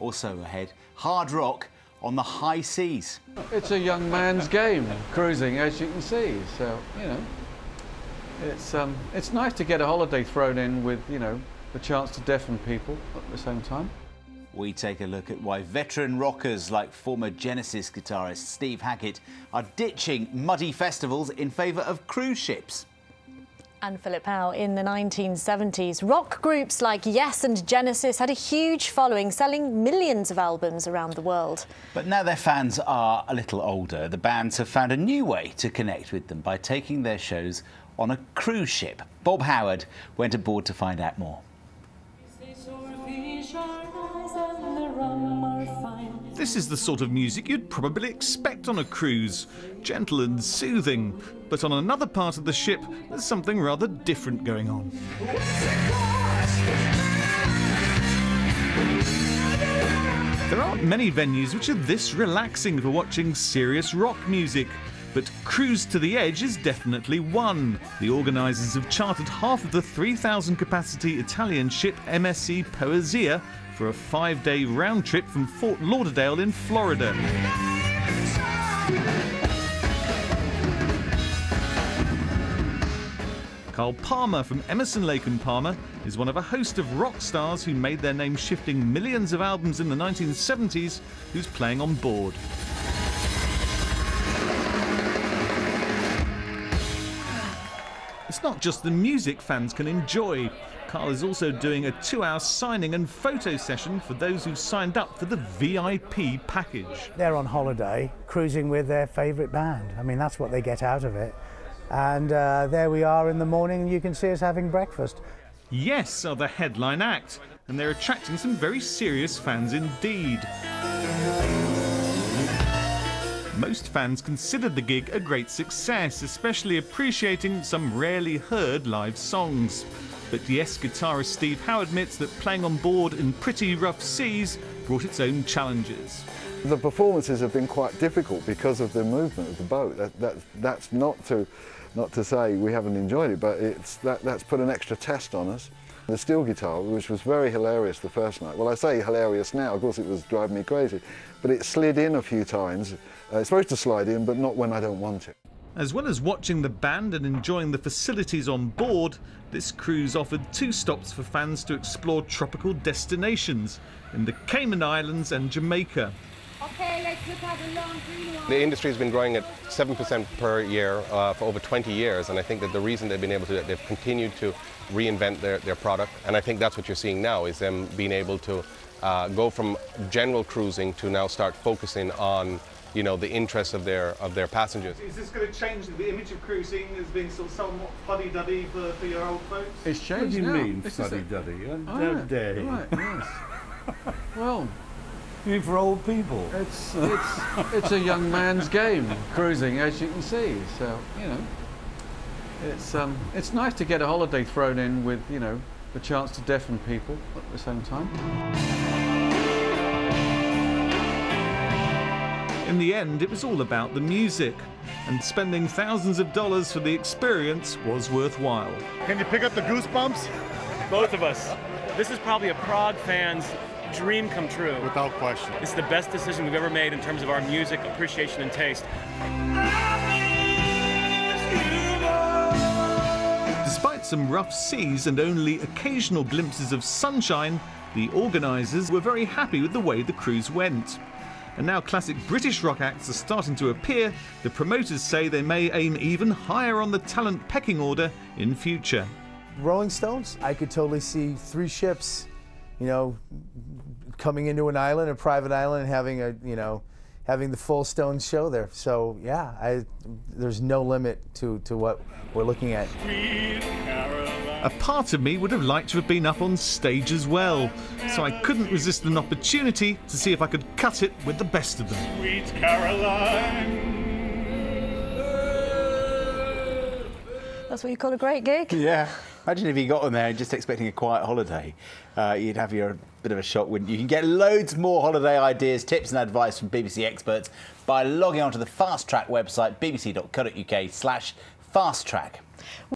also ahead, hard rock on the high seas. It's a young man's game, cruising, as you can see. So, you know, it's nice to get a holiday thrown in with, you know, the chance to deafen people at the same time. We take a look at why veteran rockers like former Genesis guitarist Steve Hackett are ditching muddy festivals in favour of cruise ships. And Philip Howe, in the 1970s, rock groups like Yes and Genesis had a huge following, selling millions of albums around the world. But now their fans are a little older. The bands have found a new way to connect with them by taking their shows on a cruise ship. Bob Howard went aboard to find out more. This is the sort of music you'd probably expect on a cruise. Gentle and soothing. But on another part of the ship, there's something rather different going on. There aren't many venues which are this relaxing for watching serious rock music. But Cruise to the Edge is definitely one. The organisers have chartered half of the 3,000-capacity Italian ship MSC Poesia for a 5-day round trip from Fort Lauderdale in Florida. Carl Palmer from Emerson Lake and Palmer is one of a host of rock stars who made their name shifting millions of albums in the 1970s, who's playing on board. It's not just the music fans can enjoy. Carl is also doing a 2-hour signing and photo session for those who signed up for the VIP package. They're on holiday, cruising with their favourite band. I mean, that's what they get out of it. And there we are in the morning, and you can see us having breakfast. Yes are the headline act, and they're attracting some very serious fans indeed. Most fans considered the gig a great success, especially appreciating some rarely heard live songs. But Yes guitarist Steve Howe admits that playing on board in pretty rough seas brought its own challenges. The performances have been quite difficult because of the movement of the boat. That's not to say we haven't enjoyed it, but that's put an extra test on us. The steel guitar, which was very hilarious the first night. Well, I say hilarious now, of course it was driving me crazy, but it slid in a few times. It's supposed to slide in, but not when I don't want it. As well as watching the band and enjoying the facilities on board, this cruise offered 2 stops for fans to explore tropical destinations in the Cayman Islands and Jamaica. Okay, let's look at the long green one. The industry has been growing at 7% per year for over 20 years, and I think that the reason they've been able to do that, they've continued to reinvent their product, and I think that's what you're seeing now, is them being able to go from general cruising to now start focusing on, you know, the interests of their passengers. Is this going to change the image of cruising as being sort of somewhat fuddy-duddy for your old folks? It's changing. What do you mean, fuddy-duddy? Oh, right, yes. Well, you mean for old people? It's a young man's game, cruising, as you can see. So, you know, it's nice to get a holiday thrown in with, you know, the chance to deafen people at the same time. In the end, it was all about the music, and spending thousands of dollars for the experience was worthwhile. Can you pick up the goosebumps? Both of us. This is probably a Prague fan's dream come true. Without question. It's the best decision we've ever made in terms of our music appreciation and taste. Despite some rough seas and only occasional glimpses of sunshine, the organisers were very happy with the way the cruise went. And now classic British rock acts are starting to appear. The promoters say they may aim even higher on the talent pecking order in future. Rolling Stones, I could totally see 3 ships, you know, coming into an island, a private island, and having a, you know, having the full Stones show there. So yeah, there's no limit to what we're looking at. A part of me would have liked to have been up on stage as well, so I couldn't resist an opportunity to see if I could cut it with the best of them. Sweet Caroline. That's what you call a great gig? Yeah. Imagine if you got on there just expecting a quiet holiday. You'd have your bit of a shock, wouldn't you? You can get loads more holiday ideas, tips and advice from BBC experts by logging onto the Fast Track website, bbc.co.uk/fasttrack.